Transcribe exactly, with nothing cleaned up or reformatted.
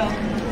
well.